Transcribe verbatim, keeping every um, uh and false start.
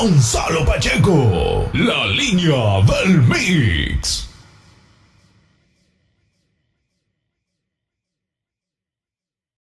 Gonzalo Pacheco, La Linea Del Mix.